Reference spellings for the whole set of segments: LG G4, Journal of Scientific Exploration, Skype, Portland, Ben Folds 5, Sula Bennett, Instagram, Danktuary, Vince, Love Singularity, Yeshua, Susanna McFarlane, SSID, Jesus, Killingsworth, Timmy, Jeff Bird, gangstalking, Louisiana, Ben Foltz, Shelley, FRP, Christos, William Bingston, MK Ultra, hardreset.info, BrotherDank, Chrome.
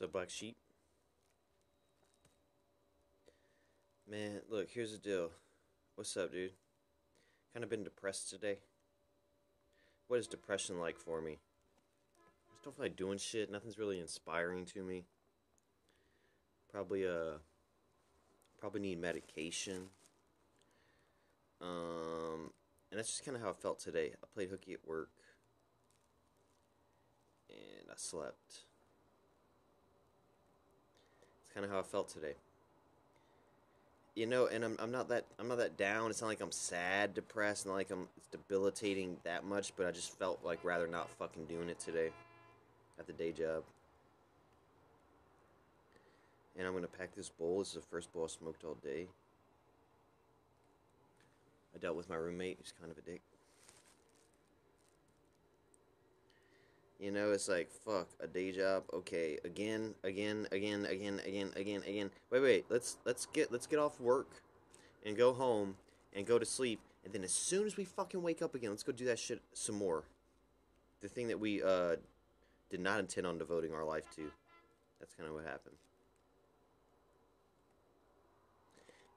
So black sheep. Man, look, here's the deal. What's up, dude? Kind of been depressed today. What is depression like for me? I just don't feel like doing shit. Nothing's really inspiring to me. Probably need medication. And that's just kind of how I felt today. I played hooky at work. And I slept. It's kind of how I felt today. You know, and I'm not that down. It's not like I'm sad, depressed, not like it's debilitating that much, but I just felt like rather not fucking doing it today at the day job. And I'm gonna pack this bowl. This is the first bowl I smoked all day. I dealt with my roommate, who's kind of a dick. You know, it's like, fuck, a day job, okay, again. Wait, let's get off work and go home and go to sleep, and then as soon as we fucking wake up again, let's go do that shit some more. The thing that we did not intend on devoting our life to. That's kind of what happened.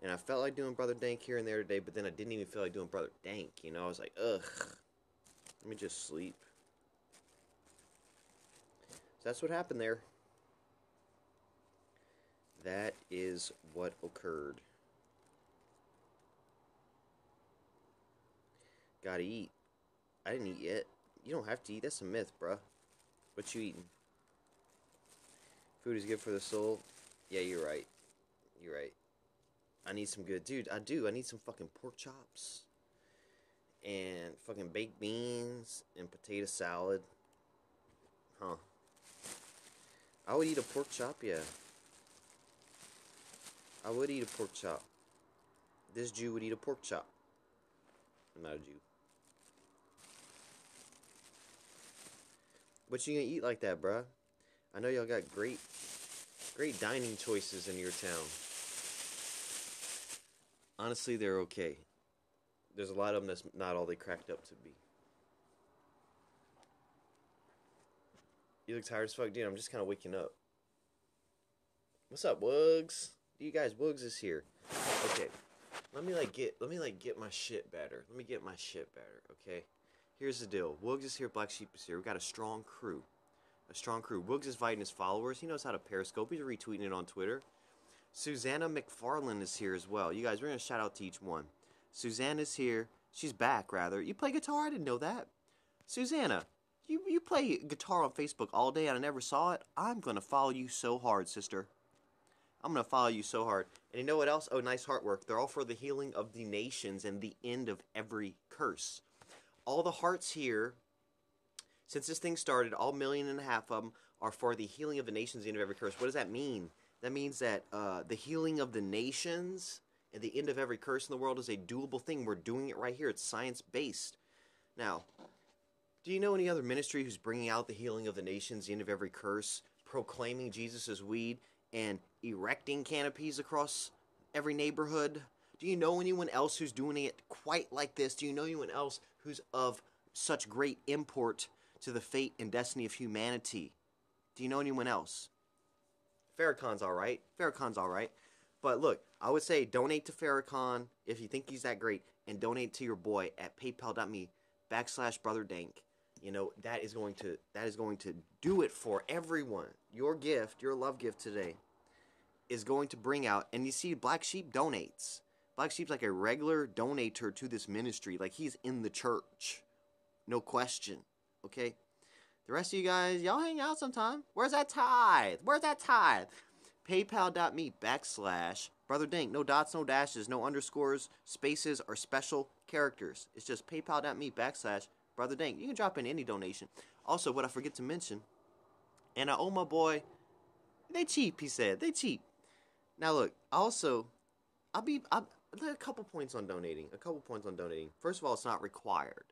And I felt like doing BrotherDank here and there today, but then I didn't even feel like doing BrotherDank, you know? I was like, ugh, let me just sleep. That's what happened there. That is what occurred. Gotta eat. I didn't eat yet. You don't have to eat. That's a myth, bruh. What you eating? Food is good for the soul. Yeah, you're right. You're right. I need some good... Dude, I do. I need some fucking pork chops. And fucking baked beans. And potato salad. Huh. I would eat a pork chop, yeah. I would eat a pork chop. This Jew would eat a pork chop. I'm not a Jew. What you gonna eat like that, bruh? I know y'all got great dining choices in your town. Honestly, they're okay. There's a lot of them that's not all they cracked up to be. You look tired as fuck, dude. I'm just kind of waking up. What's up, Wugs? You guys, Wugs is here. Okay, let me get my shit better. Let me get my shit better. Okay, here's the deal. Wugs is here. Black Sheep is here. We got a strong crew. A strong crew. Wugs is inviting his followers. He knows how to Periscope. He's retweeting it on Twitter. Susanna McFarlane is here as well. You guys, we're gonna shout out to each one. Susanna's here. She's back, rather. You play guitar? I didn't know that. Susanna. You play guitar on Facebook all day and I never saw it. I'm going to follow you so hard, sister. I'm going to follow you so hard. And you know what else? Oh, nice heart work. They're all for the healing of the nations and the end of every curse. All the hearts here, since this thing started, all 1.5 million of them are for the healing of the nations and the end of every curse. What does that mean? That means that the healing of the nations and the end of every curse in the world is a doable thing. We're doing it right here. It's science-based. Now... do you know any other ministry who's bringing out the healing of the nations, the end of every curse, proclaiming Jesus as weed, and erecting canopies across every neighborhood? Do you know anyone else who's doing it quite like this? Do you know anyone else who's of such great import to the fate and destiny of humanity? Do you know anyone else? Farrakhan's all right. Farrakhan's all right. But look, I would say donate to Farrakhan if you think he's that great, and donate to your boy at paypal.me/BrotherDank. You know, that is going to do it for everyone. Your gift, your love gift today is going to bring out, and you see Black Sheep donates. Black Sheep's like a regular donator to this ministry. Like, he's in the church. No question. Okay? The rest of you guys, y'all hang out sometime. Where's that tithe? Where's that tithe? PayPal.me/BrotherDank. No dots, no dashes, no underscores, spaces, or special characters. It's just PayPal.me/BrotherDank. You can drop in any donation. Also, what I forget to mention, and I owe my boy, they cheap, he said. They cheap. Now, look, also, I'll a couple points on donating. A couple points on donating. First of all, it's not required.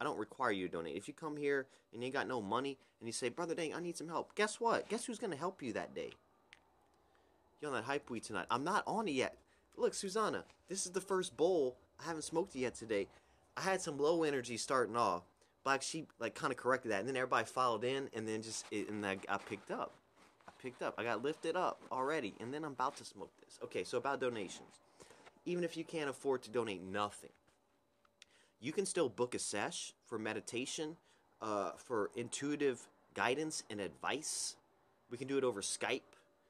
I don't require you to donate. If you come here and you ain't got no money and you say, BrotherDank, I need some help, guess what? Guess who's going to help you that day? You're on that hype weed tonight. I'm not on it yet. Look, Susanna, this is the first bowl. I haven't smoked it yet today. I had some low energy starting off. Black Sheep, like, kind of corrected that. And then everybody followed in, and then I picked up. I picked picked up. I got lifted up already, and then I'm about to smoke this. Okay, so about donations. Even if you can't afford to donate nothing, you can still book a sesh for meditation, for intuitive guidance and advice. We can do it over Skype.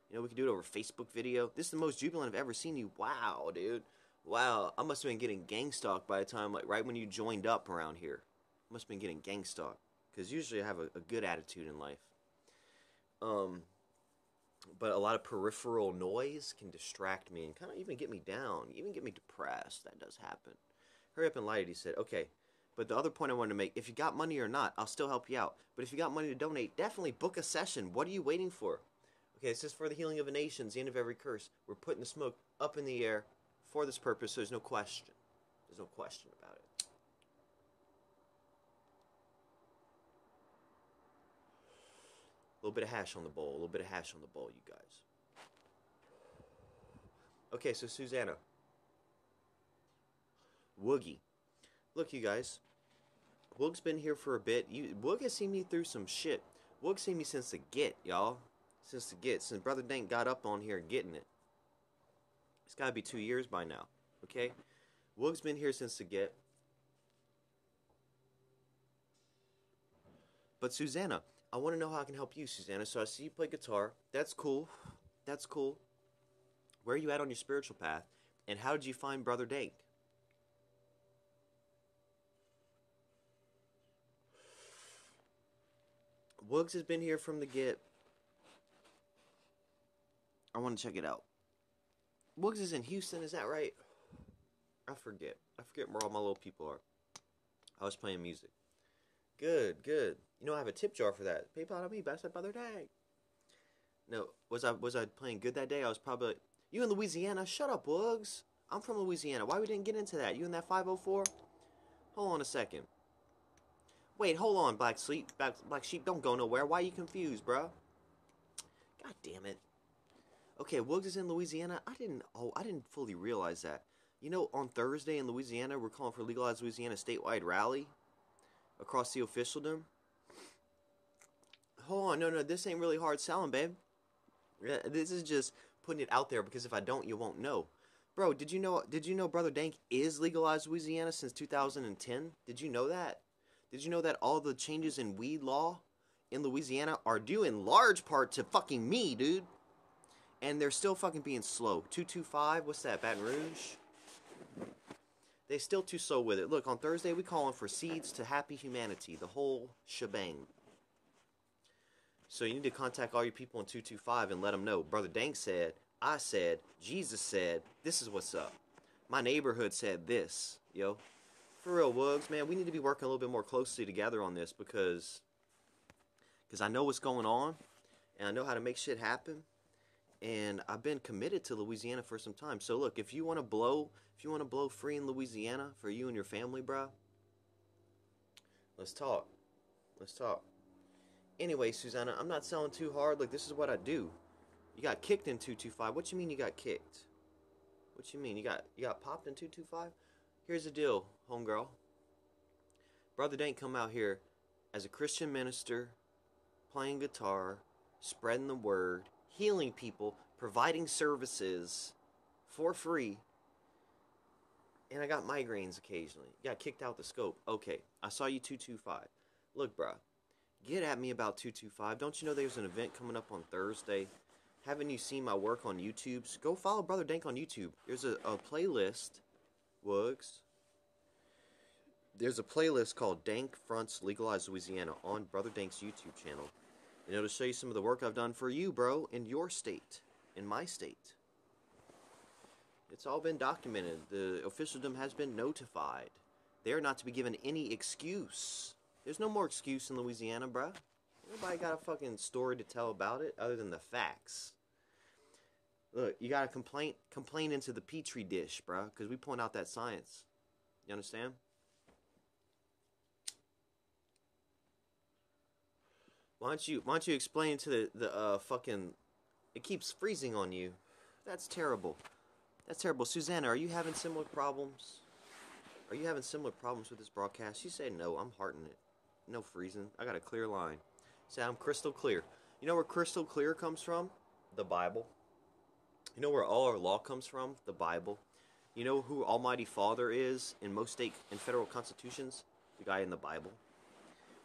You know, we can do it over Facebook video. This is the most jubilant I've ever seen you. Wow, dude. Wow. I must have been getting gang stalked by the time, like, right when you joined up around here. I must have been getting gang stalked. Because usually I have a good attitude in life. But a lot of peripheral noise can distract me and kind of even get me down, even get me depressed. That does happen. Hurry Up and Light It, he said. Okay, but the other point I wanted to make, if you got money or not, I'll still help you out. But if you got money to donate, definitely book a session. What are you waiting for? Okay, it says for the healing of the nations, the end of every curse. We're putting the smoke up in the air for this purpose, so there's no question. There's no question about it. A little bit of hash on the bowl. A little bit of hash on the bowl, you guys. Okay, so Susanna. Woogie. Look, you guys. Woog's been here for a bit. Woog has seen me through some shit. Woog's seen me since the get, y'all. Since the get. Since Brother Dank got up on here getting it. It's got to be 2 years by now. Okay? Woog's been here since the get. But Susanna, I want to know how I can help you, Susanna. So I see you play guitar. That's cool. That's cool. Where are you at on your spiritual path? And how did you find Brother Dank? Woogs has been here from the get. I want to check it out. Woogs is in Houston, is that right? I forget. I forget where all my little people are. I was playing music. Good, good. You know, I have a tip jar for that. PayPal.me, / Brother Dank. No, was I playing good that day? I was probably like, you in Louisiana? Shut up, Woogs. I'm from Louisiana. Why we didn't get into that? You in that 504? Hold on a second. Wait, hold on, Black Sheep, don't go nowhere. Why are you confused, bro? God damn it. Okay, Woogs is in Louisiana. I didn't fully realize that. You know, on Thursday in Louisiana, we're calling for legalized Louisiana statewide rally across the officialdom. Hold on, no, this ain't really hard selling, babe. This is just putting it out there because if I don't, you won't know. Bro, did you know Brother Dank is legalized Louisiana since 2010? Did you know that? Did you know that all the changes in weed law in Louisiana are due in large part to fucking me, dude? And they're still fucking being slow. 225, what's that, Baton Rouge? They still too slow with it. Look, on Thursday we calling for seeds to happy humanity, the whole shebang. So you need to contact all your people in 225 and let them know. Brother Dank said, I said, Jesus said, this is what's up. My neighborhood said this, yo. For real, Woogs, man, we need to be working a little bit more closely together on this because I know what's going on, and I know how to make shit happen, and I've been committed to Louisiana for some time. So look, if you want to blow free in Louisiana for you and your family, bro, let's talk. Let's talk. Anyway, Susanna, I'm not selling too hard. Look, this is what I do. You got kicked in 225. What you mean you got kicked? What you mean you got popped in 225? Here's the deal, homegirl. Brother Dank come out here as a Christian minister, playing guitar, spreading the word, healing people, providing services for free. And I got migraines occasionally. Got kicked out the scope. Okay, I saw you 225. Look, bruh, get at me about 225. Don't you know there's an event coming up on Thursday? Haven't you seen my work on YouTube? So go follow Brother Dank on YouTube. There's a playlist. Woogs. There's a playlist called Dank Fronts Legalized Louisiana on Brother Dank's YouTube channel. And it'll show you some of the work I've done for you, bro, in your state, in my state. It's all been documented. The officialdom has been notified. They are not to be given any excuse. There's no more excuse in Louisiana, bro. Nobody got a fucking story to tell about it other than the facts. Look, you gotta complain into the Petri dish, bruh, because we point out that science. You understand? Why don't you explain to the fucking... It keeps freezing on you. That's terrible. That's terrible. Susanna, are you having similar problems? Are you having similar problems with this broadcast? She said no, I'm hearting it. No freezing. I got a clear line. Say I'm crystal clear. You know where crystal clear comes from? The Bible. You know where all our law comes from? The Bible. You know who Almighty Father is in most state and federal constitutions? The guy in the Bible.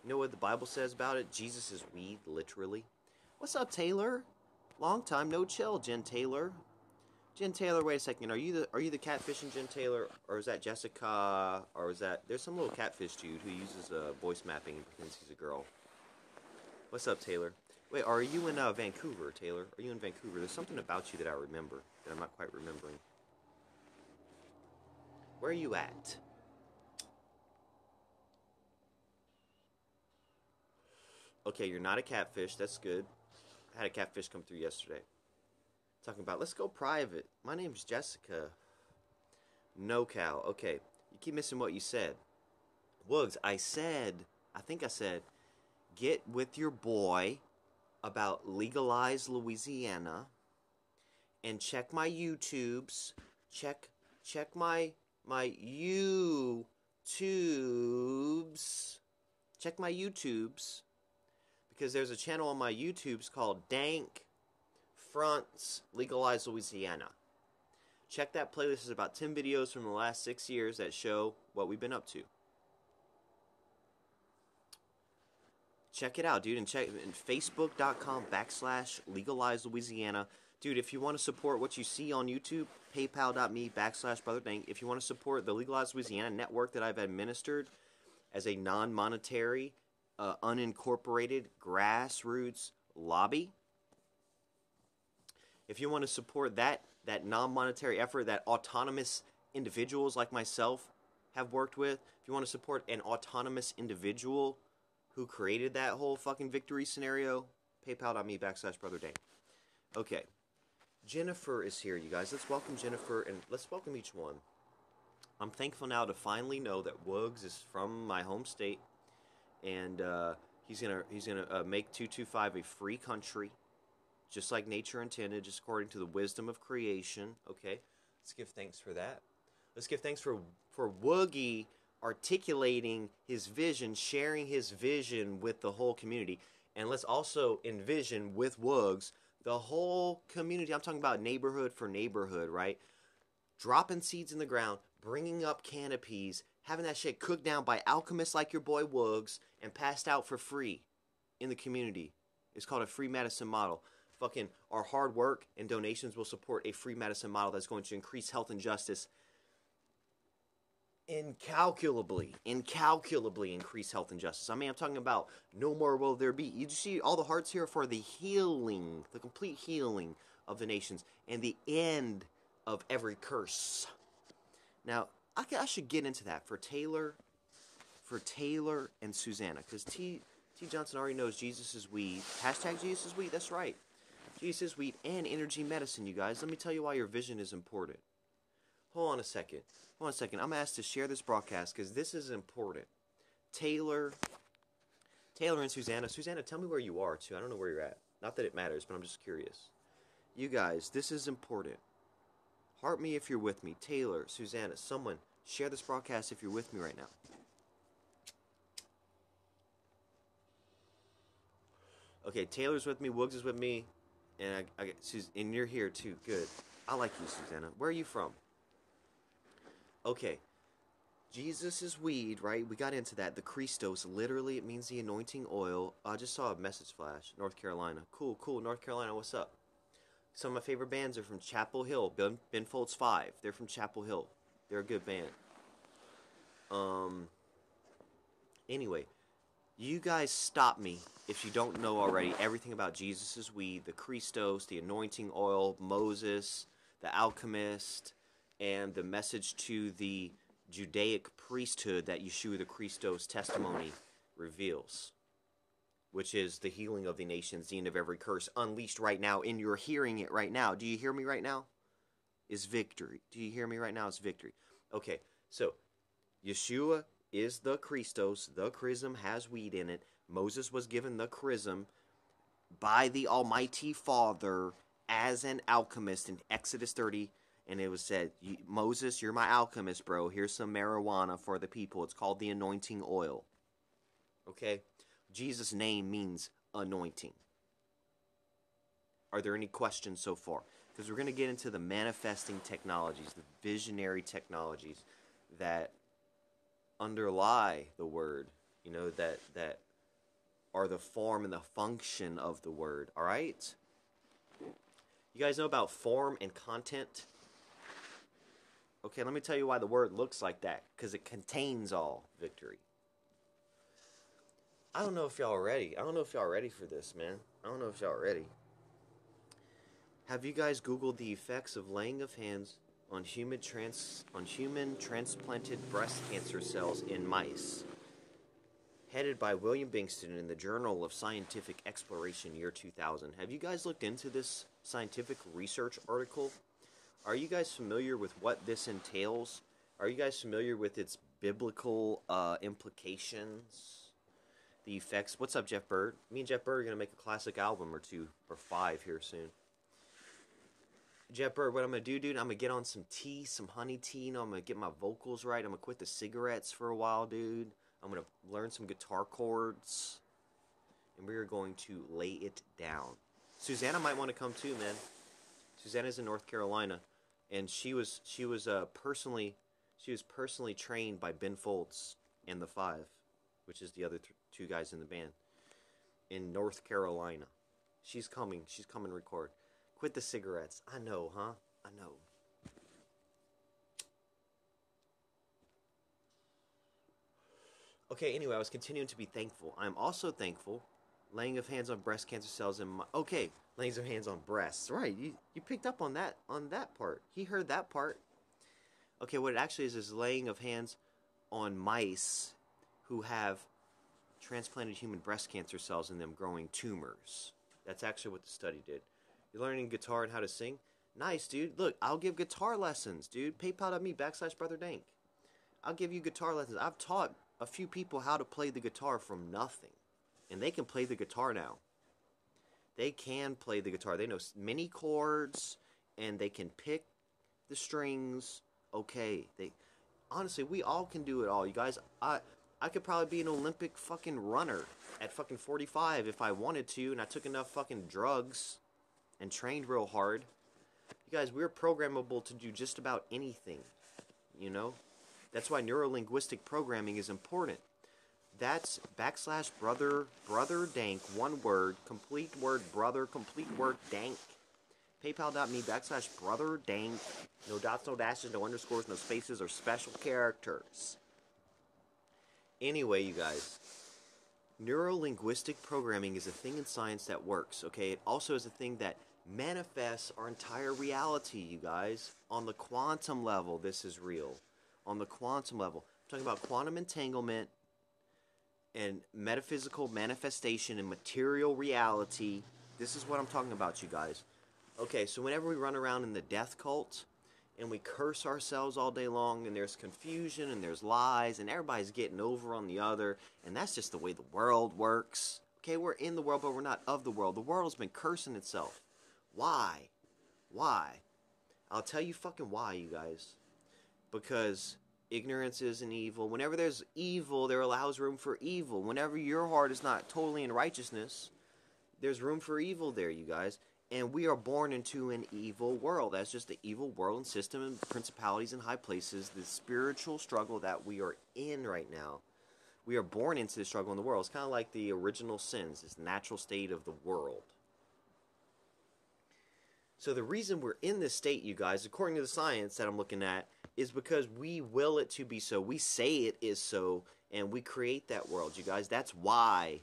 You know what the Bible says about it? Jesus is weed, literally. What's up, Taylor? Long time no chill, Jen Taylor. Jen Taylor, wait a second. Are you the catfishing Jen Taylor, or is that Jessica, or is that there's some little catfish dude who uses voice mapping and pretends he's a girl? What's up, Taylor? Wait, are you in Vancouver, Taylor? Are you in Vancouver? There's something about you that I remember that I'm not quite remembering. Where are you at? Okay, you're not a catfish. That's good. I had a catfish come through yesterday. Talking about, let's go private. My name's Jessica. No cow. Okay, you keep missing what you said. Woogs, I think I said, get with your boy about legalize Louisiana and check my YouTubes. Check my YouTubes. Check my YouTubes. Because there's a channel on my YouTubes called Dank Fronts Legalize Louisiana. Check that playlist. It's about 10 videos from the last 6 years that show what we've been up to. Check it out, dude, and check facebook.com/legalize Louisiana. Dude, if you want to support what you see on YouTube, paypal.me/BrotherDank. If you want to support the Legalize Louisiana network that I've administered as a non-monetary, unincorporated grassroots lobby. If you want to support that non-monetary effort that autonomous individuals like myself have worked with, if you want to support an autonomous individual who created that whole fucking victory scenario, paypal.me/BrotherDank. Okay. Jennifer is here, you guys. Let's welcome Jennifer, and let's welcome each one. I'm thankful now to finally know that Woogs is from my home state, and he's gonna make 225 a free country, just like nature intended, just according to the wisdom of creation. Okay, let's give thanks for that. Let's give thanks for Woogie articulating his vision, sharing his vision with the whole community, and let's also envision with Woogs the whole community. I'm talking about neighborhood for neighborhood, right? Dropping seeds in the ground, bringing up canopies, having that shit cooked down by alchemists like your boy Woogs and passed out for free in the community. It's called a free medicine model. Fucking our hard work and donations will support a free medicine model that's going to increase health and justice. Incalculably increase health and justice. I mean, I'm talking about no more will there be. You see all the hearts here for the healing, the complete healing of the nations and the end of every curse. Now, I should get into that for Taylor and Susanna, because T. Johnson already knows Jesus is weed. Hashtag Jesus is weed, that's right. Jesus is weed and energy medicine, you guys. Let me tell you why your vision is important. Hold on a second. I'm asked to share this broadcast because this is important. Taylor and Susanna. Susanna, tell me where you are, too. I don't know where you're at. Not that it matters, but I'm just curious. You guys, this is important. Heart me if you're with me. Taylor, Susanna, someone, share this broadcast if you're with me right now. Okay, Taylor's with me, Woogs is with me, and and you're here too. Good. I like you, Susanna. Where are you from? Okay. Jesus is weed, right? We got into that. The Christos, literally, it means the anointing oil. I just saw a message flash. North Carolina. Cool. North Carolina, what's up? Some of my favorite bands are from Chapel Hill. Ben Folds 5. They're from Chapel Hill. They're a good band. Anyway, you guys stop me if you don't know already everything about Jesus' weed, the Christos, the anointing oil, Moses, the alchemist, and the message to the Judaic priesthood that Yeshua the Christos testimony reveals, which is the healing of the nations, the end of every curse, unleashed right now, and you're hearing it right now. Do you hear me right now? Is victory. Do you hear me right now? It's victory. Okay, so Yeshua is the Christos. The chrism has weed in it. Moses was given the chrism by the Almighty Father as an alchemist in Exodus 30, and it was said, Moses, you're my alchemist, bro. Here's some marijuana for the people. It's called the anointing oil. Okay? Jesus' name means anointing. Are there any questions so far? Because we're going to get into the manifesting technologies, the visionary technologies that underlie the word, you know, that are the form and the function of the word, all right? You guys know about form and content? Okay, let me tell you why the word looks like that, because it contains all victory. I don't know if y'all are ready. I don't know if y'all are ready for this, man. I don't know if y'all are ready. Have you guys Googled the effects of laying of hands on human transplanted breast cancer cells in mice? Headed by William Bingston in the Journal of Scientific Exploration, year 2000. Have you guys looked into this scientific research article? Are you guys familiar with what this entails? Are you guys familiar with its biblical implications? The effects. What's up, Jeff Bird? Me and Jeff Bird are going to make a classic album or two or five here soon. Jeff Bird, what I'm going to do, dude, I'm going to get on some tea, some honey tea. You know, I'm going to get my vocals right. I'm going to quit the cigarettes for a while, dude. I'm going to learn some guitar chords. And we are going to lay it down. Susanna might want to come too, man. Susanna's in North Carolina. And she was personally trained by Ben Foltz and the Five, which is the other two guys in the band, in North Carolina. She's coming. She's coming to record. Quit the cigarettes. I know, huh? I know. Okay, anyway, I was continuing to be thankful. I'm also thankful. Laying of hands on breast cancer cells in my... Okay, laying of hands on breasts. Right, you picked up on that part. He heard that part. Okay, what it actually is laying of hands on mice who have transplanted human breast cancer cells in them growing tumors. That's actually what the study did. You're learning guitar and how to sing? Nice, dude. Look, I'll give guitar lessons, dude. PayPal.me/BrotherDank. I'll give you guitar lessons. I've taught a few people how to play the guitar from nothing. And they can play the guitar now. They can play the guitar. They know many chords, and they can pick the strings. Okay. Honestly, we all can do it all, you guys. I could probably be an Olympic fucking runner at fucking 45 if I wanted to, and I took enough fucking drugs and trained real hard. You guys, we're programmable to do just about anything, you know? That's why neurolinguistic programming is important. That's /brotherdank, one word, complete word brother, complete word dank. PayPal.me/brotherdank, no dots, no dashes, no underscores, no spaces, or special characters. Anyway, you guys, neuro-linguistic programming is a thing in science that works, okay? It also is a thing that manifests our entire reality, you guys. On the quantum level, this is real. On the quantum level. I'm talking about quantum entanglement and metaphysical manifestation and material reality. This is what I'm talking about, you guys. Okay, so whenever we run around in the death cult... and we curse ourselves all day long, and there's confusion, and there's lies, and everybody's getting over on the other, and that's just the way the world works. Okay, we're in the world, but we're not of the world. The world's been cursing itself. Why? Why? I'll tell you fucking why, you guys. Because ignorance isn't evil. Whenever there's evil, there allows room for evil. Whenever your heart is not totally in righteousness, there's room for evil there, you guys. And we are born into an evil world. That's just the evil world and system and principalities and high places, the spiritual struggle that we are in right now. We are born into the struggle in the world. It's kind of like the original sins, this natural state of the world. So the reason we're in this state, you guys, according to the science that I'm looking at, is because we will it to be so. We say it is so, and we create that world, you guys. That's why,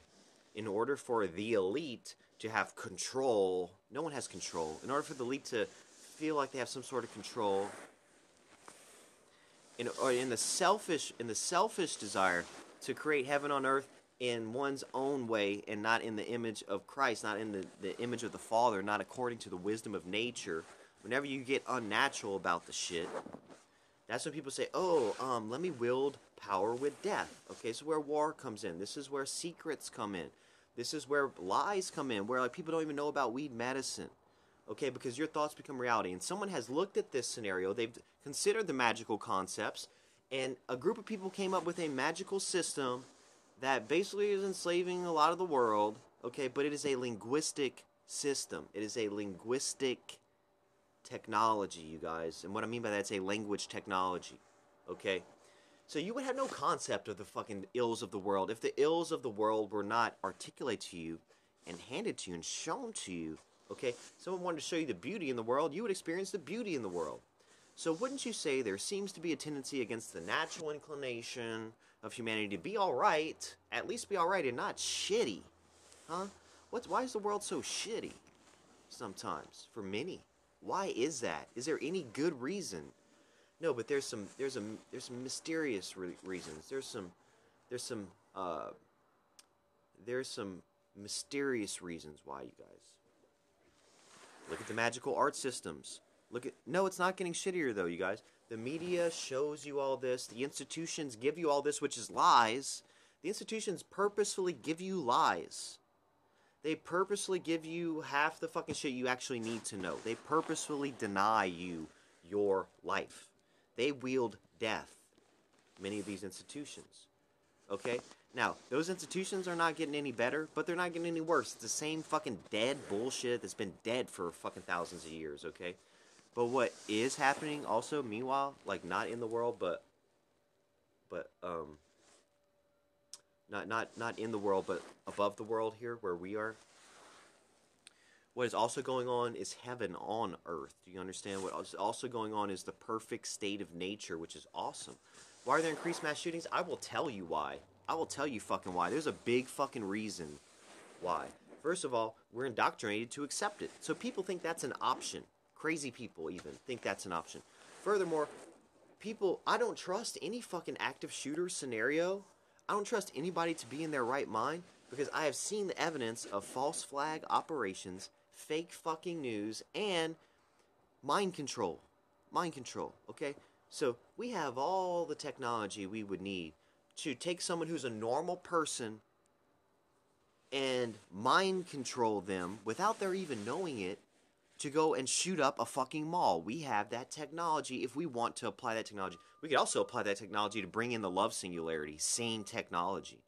in order for the elite to have control... No one has control. In order for the elite to feel like they have some sort of control, in the selfish desire to create heaven on earth in one's own way and not in the image of Christ, not in the image of the Father, not according to the wisdom of nature, whenever you get unnatural about the shit, that's when people say, oh, let me wield power with death. Okay, so where war comes in. This is where secrets come in. This is where lies come in, where like people don't even know about weed medicine, okay, because your thoughts become reality. And someone has looked at this scenario, they've considered the magical concepts, and a group of people came up with a magical system that basically is enslaving a lot of the world, okay, but it is a linguistic system. It is a linguistic technology, you guys. And what I mean by that is a language technology. Okay? So you would have no concept of the fucking ills of the world if the ills of the world were not articulated to you and handed to you and shown to you. Okay? Someone wanted to show you the beauty in the world, you would experience the beauty in the world. So wouldn't you say there seems to be a tendency against the natural inclination of humanity to be alright, at least be alright and not shitty? Huh? Why is the world so shitty sometimes for many? Why is that? Is there any good reason? No, but there's some mysterious reasons. There's some mysterious reasons why, you guys. Look at the magical art systems. Look at no, it's not getting shittier though, you guys. The media shows you all this. The institutions give you all this, which is lies. The institutions purposefully give you lies. They purposely give you half the fucking shit you actually need to know. They purposefully deny you your life. They wield death, many of these institutions. Okay? Now, those institutions are not getting any better, but they're not getting any worse. It's the same fucking dead bullshit that's been dead for fucking thousands of years, okay? But what is happening also, meanwhile, like not in the world, not in the world, but above the world here where we are. What is also going on is heaven on earth. Do you understand? What is also going on is the perfect state of nature, which is awesome. Why are there increased mass shootings? I will tell you why. I will tell you fucking why. There's a big fucking reason why. First of all, we're indoctrinated to accept it. So people think that's an option. Crazy people even think that's an option. Furthermore, people, I don't trust any fucking active shooter scenario. I don't trust anybody to be in their right mind because I have seen the evidence of false flag operations, fake fucking news, and mind control. Mind control, okay? So we have all the technology we would need to take someone who's a normal person and mind control them without their even knowing it to go and shoot up a fucking mall. We have that technology if we want to apply that technology. We could also apply that technology to bring in the love singularity, same technology.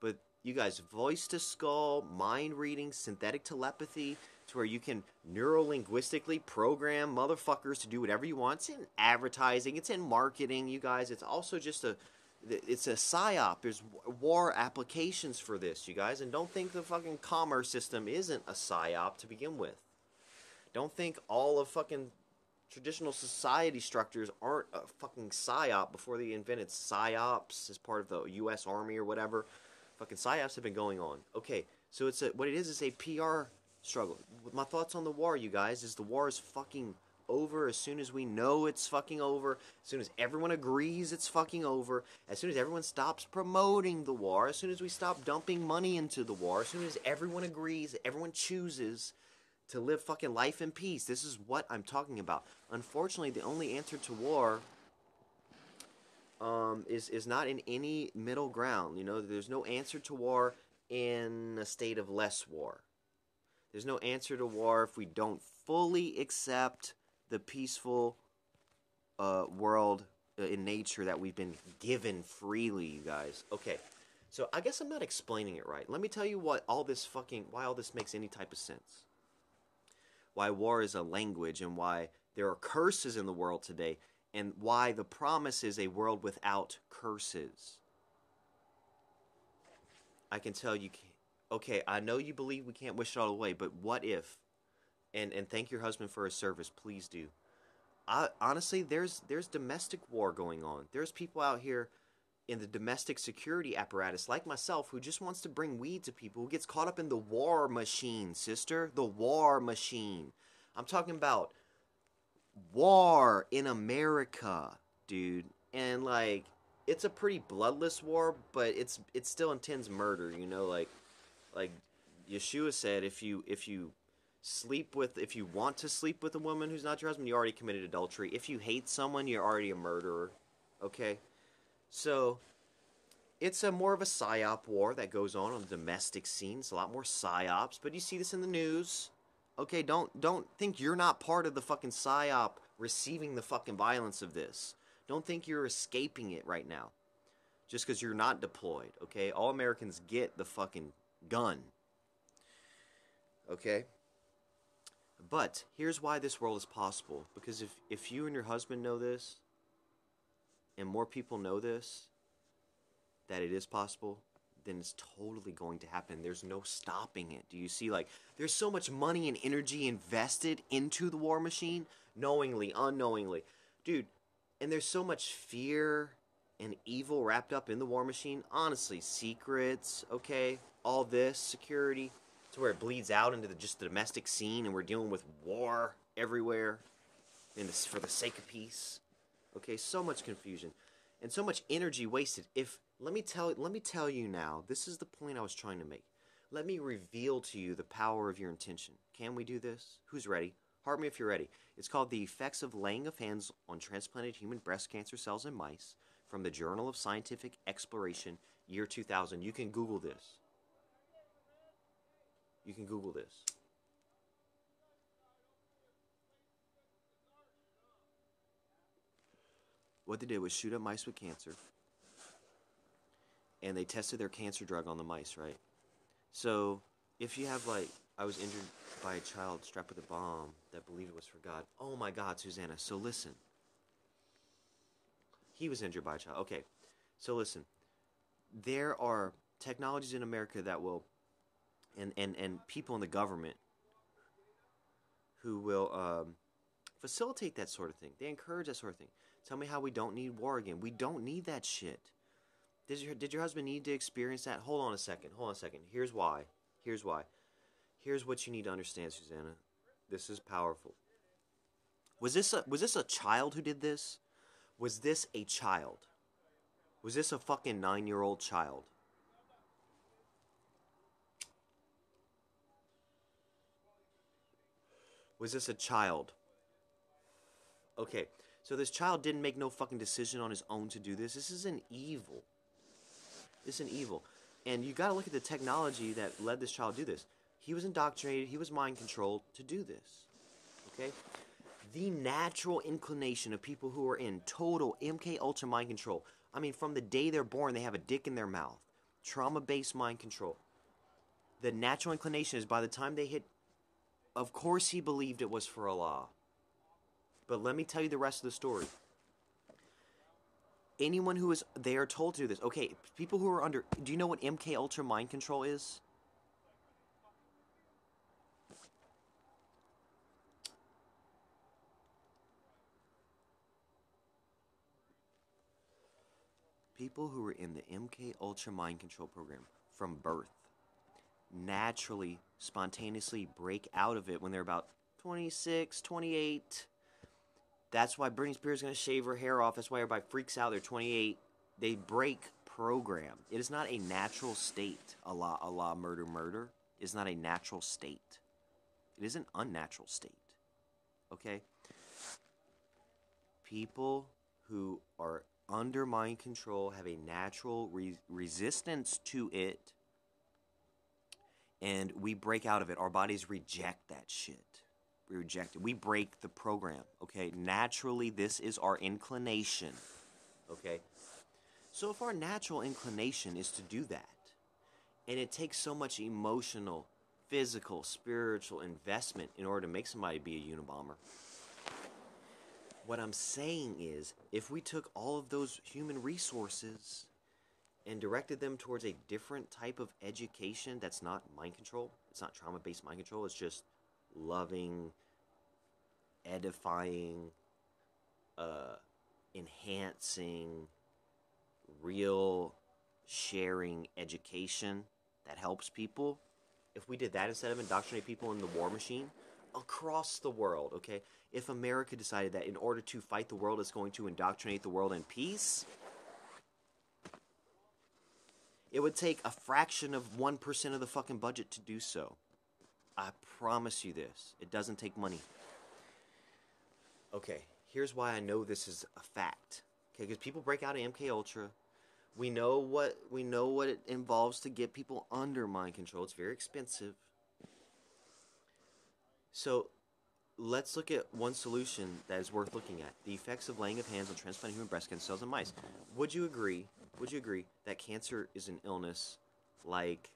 But you guys, voice to skull, mind reading, synthetic telepathy, to where you can neurolinguistically program motherfuckers to do whatever you want. It's in advertising, it's in marketing, you guys. It's also just it's a psyop. There's war applications for this, you guys. And don't think the fucking commerce system isn't a psyop to begin with. Don't think all of fucking traditional society structures aren't a fucking psyop before they invented psyops as part of the U.S. Army or whatever. Fucking psyops have been going on. Okay, so it's what it is a PR struggle. My thoughts on the war, you guys, is the war is fucking over as soon as we know it's fucking over. As soon as everyone agrees it's fucking over. As soon as everyone stops promoting the war. As soon as we stop dumping money into the war. As soon as everyone agrees, everyone chooses to live fucking life in peace. This is what I'm talking about. Unfortunately, the only answer to war is not in any middle ground. You know, there's no answer to war in a state of less war. There's no answer to war if we don't fully accept the peaceful world in nature that we've been given freely, you guys. Okay, so I guess I'm not explaining it right. Let me tell you what all this fucking, why all this makes any type of sense. Why war is a language and why there are curses in the world today and why the promise is a world without curses. I can tell you, okay, I know you believe we can't wish it all away, but what if, and thank your husband for his service, please do. Honestly, there's domestic war going on. There's people out here in the domestic security apparatus, like myself, who just wants to bring weed to people, who gets caught up in the war machine, sister. The war machine. I'm talking about war in America, dude. And, like, it's a pretty bloodless war, but it still intends murder, you know? Like Yeshua said, if you want to sleep with a woman who's not your husband, you already committed adultery. If you hate someone, you're already a murderer, okay? So, it's a more of a psyop war that goes on the domestic scene. It's a lot more psyops, but you see this in the news. Okay, don't think you're not part of the fucking psyop receiving the fucking violence of this. Don't think you're escaping it right now, just because you're not deployed. Okay, all Americans get the fucking gun. Okay, But here's why this world is possible. Because if you and your husband know this, and more people know this, that it is possible, then it's totally going to happen. There's no stopping it. Do you see, like, there's so much money and energy invested into the war machine, knowingly, unknowingly. Dude, and there's so much fear and evil wrapped up in the war machine. Honestly, secrets, okay, all this, security, to where it bleeds out into just the domestic scene, and we're dealing with war everywhere and this, for the sake of peace. Okay, so much confusion and so much energy wasted. Let me tell you now, this is the point I was trying to make. Let me reveal to you the power of your intention. Can we do this? Who's ready? Heart me if you're ready. It's called The Effects of Laying of Hands on Transplanted Human Breast Cancer Cells in Mice from the Journal of Scientific Exploration, year 2000. You can Google this. You can Google this. What they did was shoot up mice with cancer. And they tested their cancer drug on the mice, right? So, if you have, like, I was injured by a child strapped with a bomb that believed it was for God. Oh my God, Susanna. So listen. He was injured by a child. Okay. So listen. There are technologies in America that will, and people in the government who will facilitate that sort of thing. They encourage that sort of thing. Tell me how we don't need war again. We don't need that shit. Did your husband need to experience that? Hold on a second. Hold on a second. Here's why. Here's why. Here's what you need to understand, Susanna. This is powerful. Was this a child who did this? Was this a child? Was this a fucking 9-year-old child? Was this a child? Okay. So this child didn't make no fucking decision on his own to do this. This is an evil. It's an evil. And you got to look at the technology that led this child to do this. He was indoctrinated. He was mind-controlled to do this. Okay? The natural inclination of people who are in total MK Ultra mind control. I mean, from the day they're born, they have a dick in their mouth. Trauma-based mind control. The natural inclination is by the time they hit, of course he believed it was for Allah. But let me tell you the rest of the story. Anyone who is, they are told to do this. Okay, people who are under, do you know what MK Ultra mind control is? People who are in the MK Ultra mind control program from birth naturally, spontaneously break out of it when they're about 26, 28. That's why Britney Spears is going to shave her hair off. That's why everybody freaks out. They're 28. They break program. It is not a natural state. Allah, Allah, murder, murder is not a natural state. It is an unnatural state. Okay? People who are under mind control have a natural resistance to it. And we break out of it. Our bodies reject that shit. We reject it. We break the program, okay? Naturally, this is our inclination, okay? So if our natural inclination is to do that, and it takes so much emotional, physical, spiritual investment in order to make somebody be a Unabomber, what I'm saying is, if we took all of those human resources and directed them towards a different type of education that's not mind control, it's not trauma-based mind control, it's just loving, edifying, enhancing, real sharing education that helps people. If we did that instead of indoctrinating people in the war machine across the world, okay? If America decided that in order to fight the world, it's going to indoctrinate the world in peace, it would take a fraction of 1% of the fucking budget to do so. I promise you this. It doesn't take money. Okay, here's why I know this is a fact. Okay, because people break out of MK Ultra. We know what it involves to get people under mind control. It's very expensive. So let's look at one solution that is worth looking at. The effects of laying of hands on transplanted human breast cancer cells in mice. Would you agree that cancer is an illness like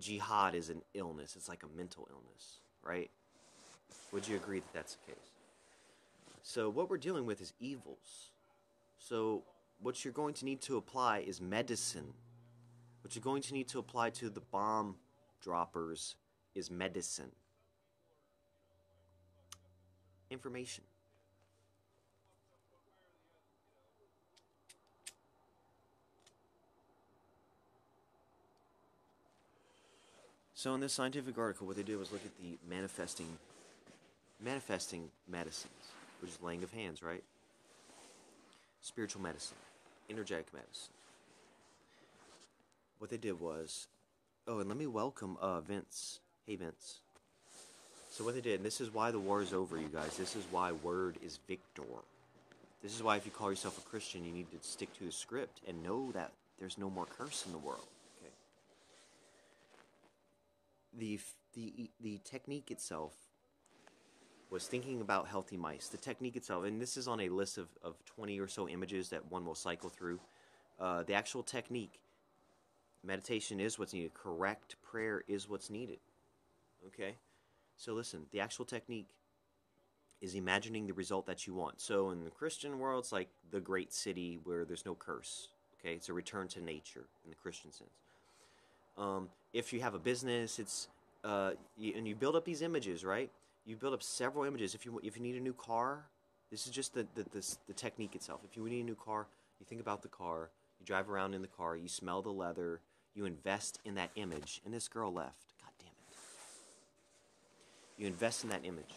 jihad is an illness. It's like a mental illness, right? Would you agree that that's the case? So what we're dealing with is evils. So what you're going to need to apply is medicine. What you're going to need to apply to the bomb droppers is medicine. Information. So in this scientific article, what they did was look at the manifesting medicines, which is laying of hands, right? Spiritual medicine, energetic medicine. What they did was, oh, and let me welcome Vince. Hey, Vince. So what they did, and this is why the war is over, you guys. This is why word is victor. This is why if you call yourself a Christian, you need to stick to the script and know that there's no more curse in the world. Okay. The technique itself was thinking about healthy mice. The technique itself, and this is on a list of 20 or so images that one will cycle through. The actual technique, meditation is what's needed. Correct prayer is what's needed. Okay? So listen, the actual technique is imagining the result that you want. So in the Christian world, it's like the great city where there's no curse. Okay? It's a return to nature in the Christian sense. If you have a business, it's and you build up these images, right? You build up several images. If you need a new car, this is just the technique itself. If you need a new car, you think about the car. You drive around in the car. You smell the leather. You invest in that image. And this girl left. God damn it. You invest in that image.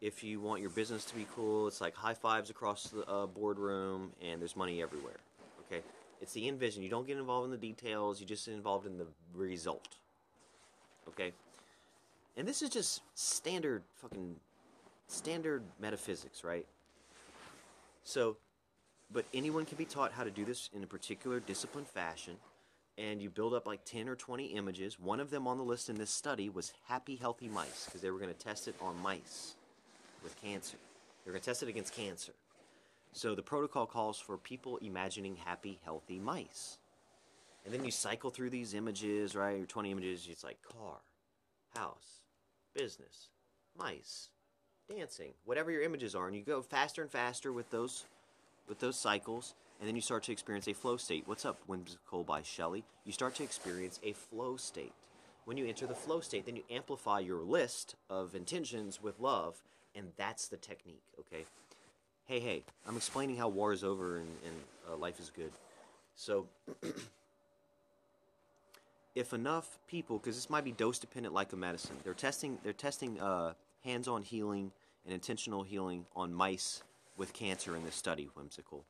If you want your business to be cool, it's like high fives across the boardroom, and there's money everywhere. Okay, it's the envision. You don't get involved in the details. You just get involved in the result. Okay. And this is just standard fucking, standard metaphysics, right? So, but anyone can be taught how to do this in a particular disciplined fashion, and you build up like 10 or 20 images. One of them on the list in this study was happy, healthy mice, because they were going to test it on mice with cancer. They were going to test it against cancer. So the protocol calls for people imagining happy, healthy mice. And then you cycle through these images, right? Your 20 images, it's like car, house, business, mice, dancing, whatever your images are, and you go faster and faster with those cycles, and then you start to experience a flow state. What's up, Whimsical by Shelley? You start to experience a flow state. When you enter the flow state, then you amplify your list of intentions with love, and that's the technique, okay? Hey, I'm explaining how war is over and life is good. So... If enough people, because this might be dose-dependent like a medicine, they're testing hands-on healing and intentional healing on mice with cancer in this study, Whimsical.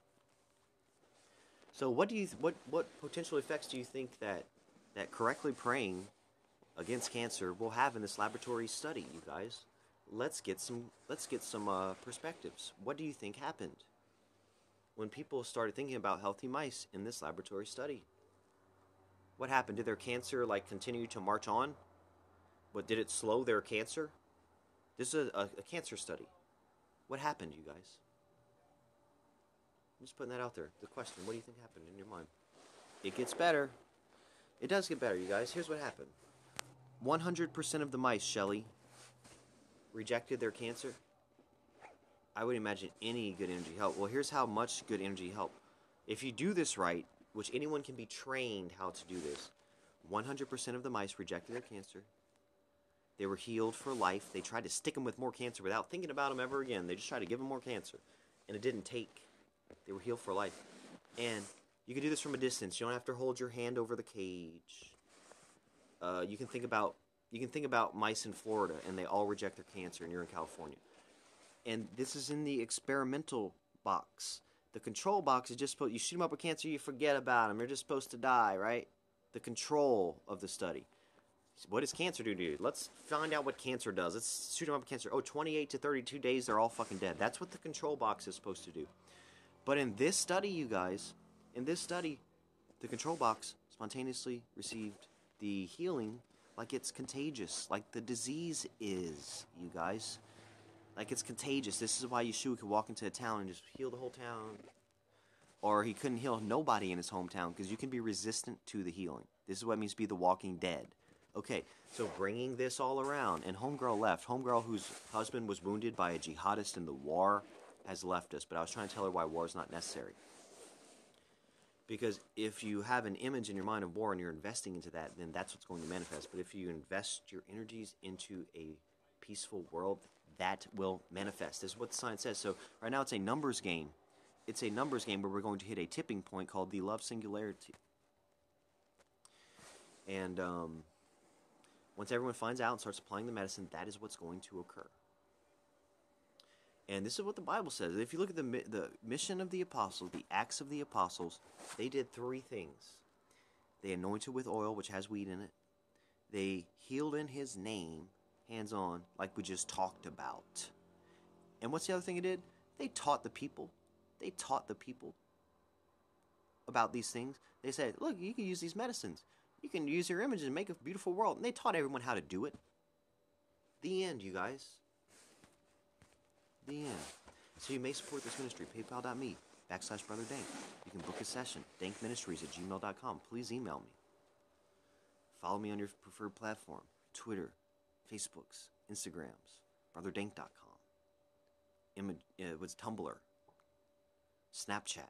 So what potential effects do you think that correctly praying against cancer will have in this laboratory study, you guys? Let's get some perspectives. What do you think happened when people started thinking about healthy mice in this laboratory study? What happened? Did their cancer, like, continue to march on? But did it slow their cancer? This is a cancer study. What happened, you guys? I'm just putting that out there. The question, what do you think happened in your mind? It gets better. It does get better, you guys. Here's what happened. 100% of the mice, Shelley, rejected their cancer. I would imagine any good energy help. Well, here's how much good energy help. If you do this right, which anyone can be trained how to do this. 100% of the mice rejected their cancer. They were healed for life. They tried to stick them with more cancer without thinking about them ever again. They just tried to give them more cancer. And it didn't take. They were healed for life. And you can do this from a distance. You don't have to hold your hand over the cage. You can think about mice in Florida, and they all reject their cancer, and you're in California. And this is in the experimental box. The control box is just supposed, you shoot them up with cancer, you forget about them. They're just supposed to die, right? The control of the study. So what does cancer do to you? Let's find out what cancer does. Let's shoot them up with cancer. Oh, 28 to 32 days, they're all fucking dead. That's what the control box is supposed to do. But in this study, you guys, in this study, the control box spontaneously received the healing like it's contagious, like the disease is, you guys. Like it's contagious. This is why Yeshua could walk into a town and just heal the whole town. or he couldn't heal nobody in his hometown because you can be resistant to the healing. This is what it means to be the walking dead. Okay, so bringing this all around, and homegirl left. Homegirl whose husband was wounded by a jihadist in the war has left us, but I was trying to tell her why war is not necessary. Because if you have an image in your mind of war and you're investing into that, then that's what's going to manifest. But if you invest your energies into a peaceful world, that will manifest. This is what the science says. So right now it's a numbers game. It's a numbers game where we're going to hit a tipping point called the love singularity. And once everyone finds out and starts applying the medicine, that is what's going to occur. And this is what the Bible says. If you look at the mission of the apostles, the acts of the apostles, they did three things. They anointed with oil, which has wheat in it. They healed in his name, hands-on, like we just talked about. And what's the other thing they did? They taught the people. They taught the people about these things. They said, look, you can use these medicines. You can use your images and make a beautiful world. And they taught everyone how to do it. The end, you guys. The end. So you may support this ministry. PayPal.me/BrotherDank. You can book a session. DankMinistries@gmail.com. Please email me. Follow me on your preferred platform. Twitter, Facebooks, Instagrams, BrotherDank.com. It was Tumblr. Snapchat.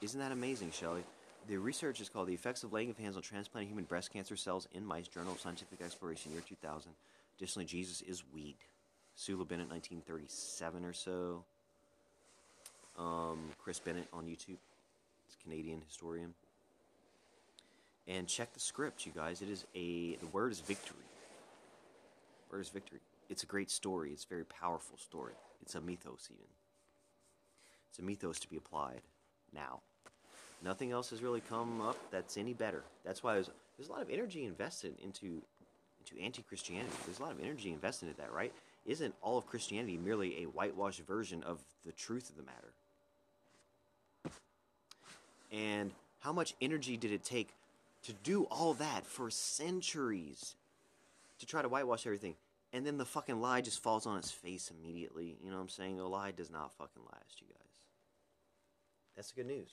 Isn't that amazing, Shelley? The research is called The Effects of Laying of Hands on Transplanted Human Breast Cancer Cells in Mice, Journal of Scientific Exploration, year 2000. Additionally, Jesus is Weed. Sula Bennett, 1937 or so. Chris Bennett on YouTube. He's a Canadian historian. And check the script, you guys. It is the word is victory. Word is victory. It's a great story. It's a very powerful story. It's a mythos even. It's a mythos to be applied now. Nothing else has really come up that's any better. That's why there's a lot of energy invested into anti-Christianity. There's a lot of energy invested in that, right? Isn't all of Christianity merely a whitewashed version of the truth of the matter? And how much energy did it take to do all that for centuries to try to whitewash everything? And then the fucking lie just falls on its face immediately. You know what I'm saying? The lie does not fucking last, you guys. That's the good news.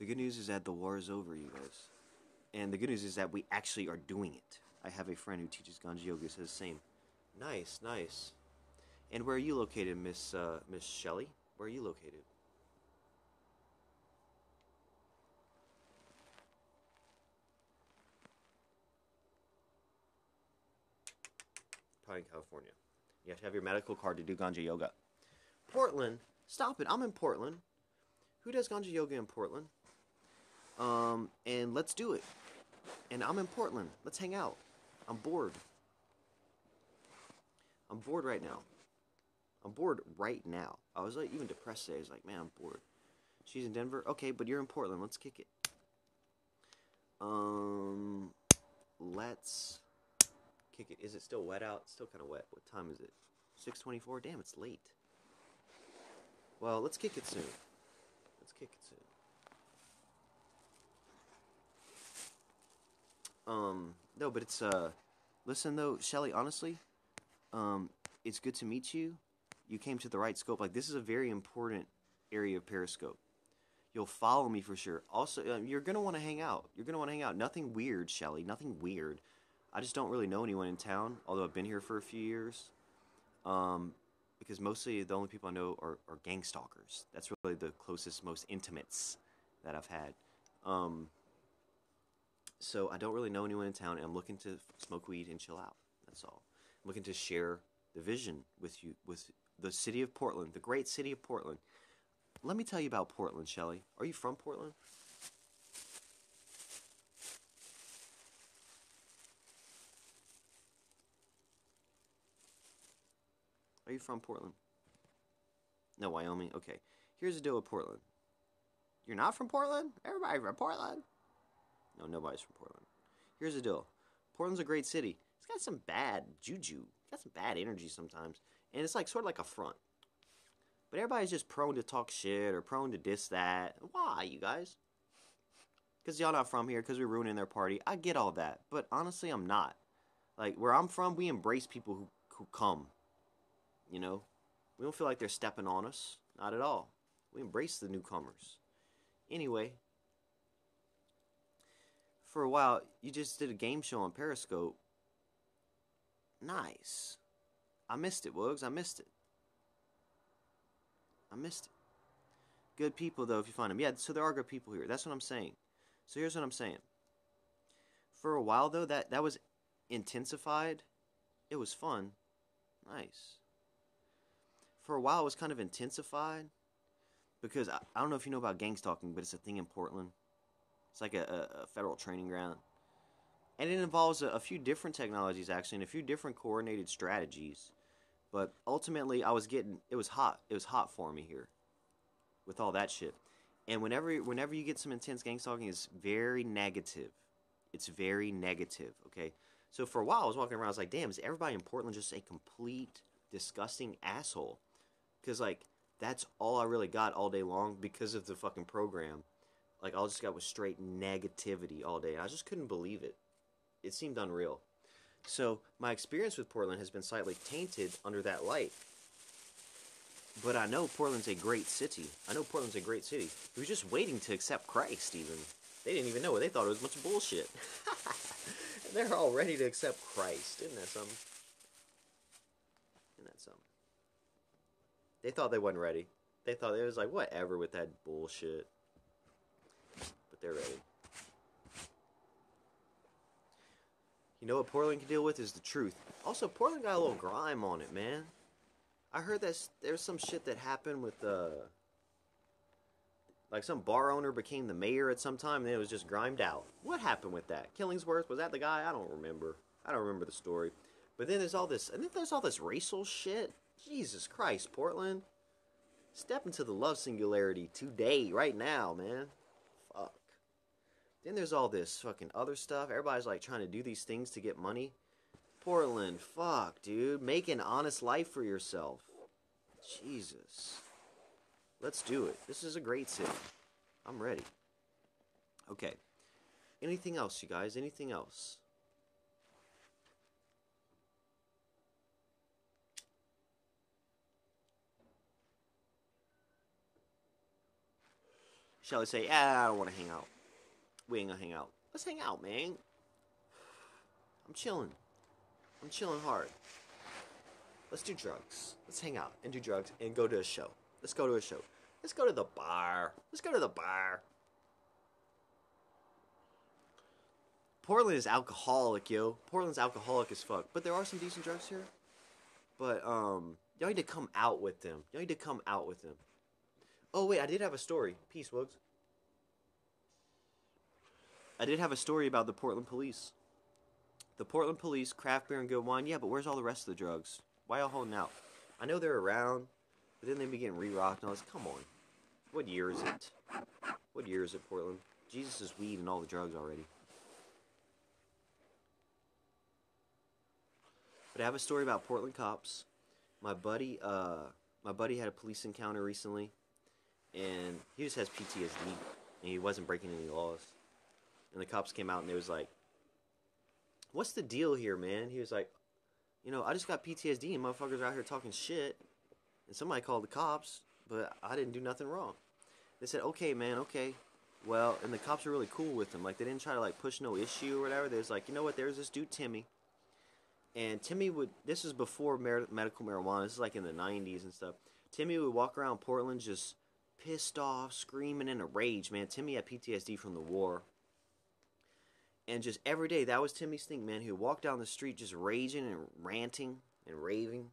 The good news is that the war is over, you guys. And the good news is that we actually are doing it. I have a friend who teaches Ganja Yoga who says the same. Nice, nice. And where are you located, Miss Shelley? Where are you located? Probably in California. You have to have your medical card to do Ganja Yoga. Portland? Stop it. I'm in Portland. Who does Ganja Yoga in Portland? And let's do it. And I'm in Portland. Let's hang out. I'm bored. I'm bored right now. I'm bored right now. I was like even depressed today. I was like, man, I'm bored. She's in Denver. Okay, but you're in Portland. Let's kick it. Let's kick it. Is it still wet out? It's still kind of wet. What time is it? 6:24. Damn, it's late. Well, let's kick it soon. Let's kick it soon. No, but it's, listen though, Shelley, honestly, it's good to meet you. You came to the right scope. Like, this is a very important area of Periscope. You'll follow me for sure. Also, you're going to want to hang out. You're going to want to hang out. Nothing weird, Shelley. Nothing weird. I just don't really know anyone in town, although I've been here for a few years. Because mostly the only people I know are gang stalkers. That's really the closest, most intimates that I've had. So I don't really know anyone in town, and I'm looking to smoke weed and chill out. That's all. I'm looking to share the vision with you, with the city of Portland, the great city of Portland. Let me tell you about Portland, Shelley. Are you from Portland? Are you from Portland? No, Wyoming? Okay. Here's the deal with Portland. You're not from Portland? Everybody from Portland? No, nobody's from Portland. Here's the deal. Portland's a great city. It's got some bad juju. It's got some bad energy sometimes. And it's like sort of like a front. But everybody's just prone to talk shit or prone to diss that. Why, you guys? Because y'all not from here, because we're ruining their party. I get all that. But honestly, I'm not. Like, where I'm from, we embrace people who come. you know. We don't feel like they're stepping on us. Not at all. We embrace the newcomers. Anyway, for a while, you just did a game show on Periscope. Nice. I missed it, Wuggs. I missed it. I missed it. Good people, though, if you find them. Yeah, so there are good people here. That's what I'm saying. So here's what I'm saying. For a while, though, that was intensified. It was fun. Nice. For a while, it was kind of intensified because I don't know if you know about gang stalking, but it's a thing in Portland. It's like a federal training ground. And it involves a few different technologies, actually, and a few different coordinated strategies. But ultimately, I was getting... It was hot. It was hot for me here with all that shit. And whenever you get some intense gang stalking, it's very negative. It's very negative, okay? So for a while, I was walking around. I was like, damn, is everybody in Portland just a complete, disgusting asshole? Because, like, that's all I really got all day long because of the fucking program. Like, all I just got was straight negativity all day. I just couldn't believe it. It seemed unreal. So, my experience with Portland has been slightly tainted under that light. But I know Portland's a great city. I know Portland's a great city. It was just waiting to accept Christ, even. They didn't even know it. They thought it was a bunch of bullshit. And they're all ready to accept Christ. Isn't that something? Isn't that something? They thought they wasn't ready. They thought it was like, whatever with that bullshit. But they're ready. You know what Portland can deal with is the truth. Also, Portland got a little grime on it, man. I heard that there's some shit that happened with, like some bar owner became the mayor at some time, and it was just grimed out. What happened with that? Killingsworth, was that the guy? I don't remember. I don't remember the story. But then there's all this, and then there's all this racial shit. Jesus Christ, Portland. Step into the love singularity today, right now, man. Fuck. Then there's all this fucking other stuff. Everybody's like trying to do these things to get money. Portland, fuck, dude. Make an honest life for yourself. Jesus. Let's do it. This is a great city. I'm ready. Okay. Anything else, you guys? Anything else? Shall I say, I don't want to hang out. We ain't gonna hang out. Let's hang out, man. I'm chilling. I'm chilling hard. Let's do drugs. Let's hang out and do drugs and go to a show. Let's go to a show. Let's go to the bar. Let's go to the bar. Portland is alcoholic, yo. Portland's alcoholic as fuck. But there are some decent drugs here. But, y'all need to come out with them. Y'all need to come out with them. Oh, wait, I did have a story. Peace, Wuggs. I did have a story about the Portland police. The Portland police, craft beer and good wine. Yeah, but where's all the rest of the drugs? Why y'all holding out? I know they're around, but then they be getting re-rocked and all this. Come on. What year is it? What year is it, Portland? Jesus is weed and all the drugs already. But I have a story about Portland cops. My buddy had a police encounter recently, and he just has PTSD, and he wasn't breaking any laws. And the cops came out and they was like, what's the deal here, man? He was like, you know, I just got PTSD and motherfuckers are out here talking shit. And somebody called the cops, but I didn't do nothing wrong. They said, okay, man, okay. Well, and the cops were really cool with him. Like, they didn't try to, like, push no issue or whatever. They was like, you know what, there's this dude, Timmy. And Timmy would, this is before medical marijuana. This is, like, in the 90s and stuff. Timmy would walk around Portland just pissed off, screaming in a rage, man. Timmy had PTSD from the war. And just every day, that was Timmy's thing, man. He would walk down the street just raging and ranting and raving.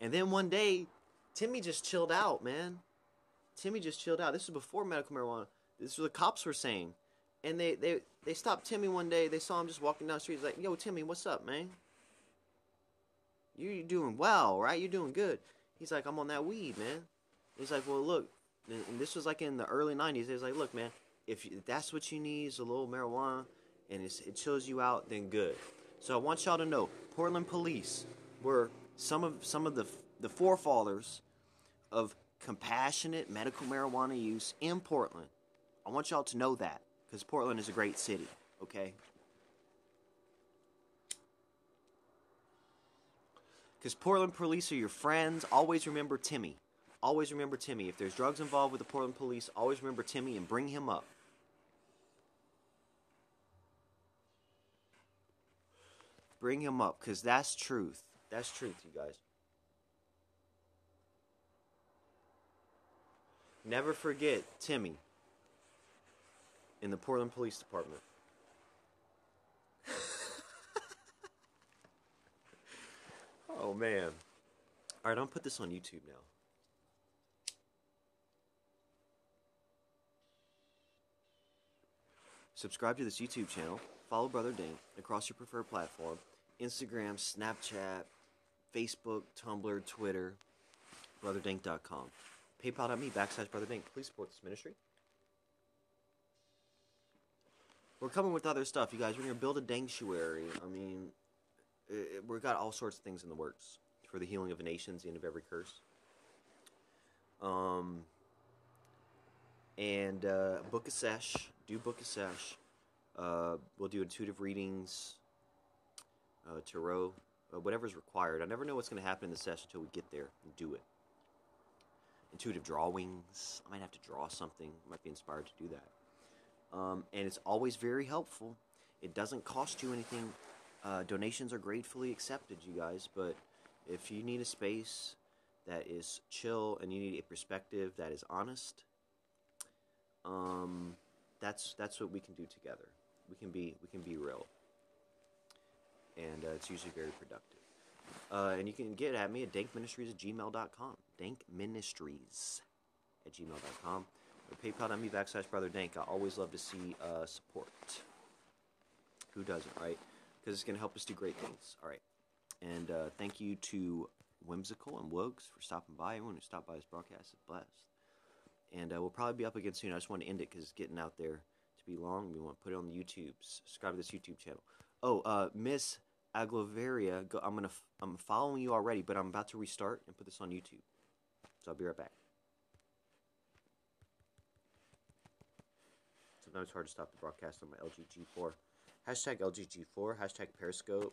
And then one day, Timmy just chilled out, man. Timmy just chilled out. This was before medical marijuana. This is what the cops were saying. And they stopped Timmy one day. They saw him just walking down the street. He's like, yo, Timmy, what's up, man? You're doing well, right? You're doing good. He's like, I'm on that weed, man. He's like, well, look. And this was like in the early 90s. They was like, look, man. If that's what you need is a little marijuana and it chills you out, then good. So I want y'all to know, Portland police were some of the forefathers of compassionate medical marijuana use in Portland. I want y'all to know that because Portland is a great city, okay? Because Portland police are your friends. Always remember Timmy. Always remember Timmy. If there's drugs involved with the Portland police, always remember Timmy and bring him up. Bring him up, because that's truth. That's truth, you guys. Never forget Timmy in the Portland Police Department. Oh, man. All right, I'll put this on YouTube now. Subscribe to this YouTube channel. Follow BrotherDank across your preferred platform. Instagram, Snapchat, Facebook, Tumblr, Twitter, brotherdank.com. PayPal.me/BrotherDank. Please support this ministry. We're coming with other stuff, you guys. We're going to build a Danktuary. I mean, we've got all sorts of things in the works for the healing of the nations, the end of every curse. Book a sesh. Do book a sesh. We'll do intuitive readings, tarot, whatever's required. I never know what's going to happen in the sesh until we get there and do it. Intuitive drawings. I might have to draw something. I might be inspired to do that. And it's always very helpful. It doesn't cost you anything. Donations are gratefully accepted, you guys. But if you need a space that is chill and you need a perspective that is honest, that's what we can do together. We can be real. And it's usually very productive. And you can get at me at dankministries@gmail.com. Dankministries@gmail.com. Or PayPal.me/BrotherDank. I always love to see support. Who doesn't, right? Because it's going to help us do great things. All right. And thank you to Whimsical and Woogs for stopping by. Everyone who stopped by this broadcast is blessed. And we'll probably be up again soon. I just want to end it because it's getting out there to be long. We want to put it on the YouTube. Subscribe to this YouTube channel. Oh, Miss Agloveria, I'm following you already, but I'm about to restart and put this on YouTube. So I'll be right back. Sometimes it's hard to stop the broadcast on my LG G4. #LG G4, #Periscope,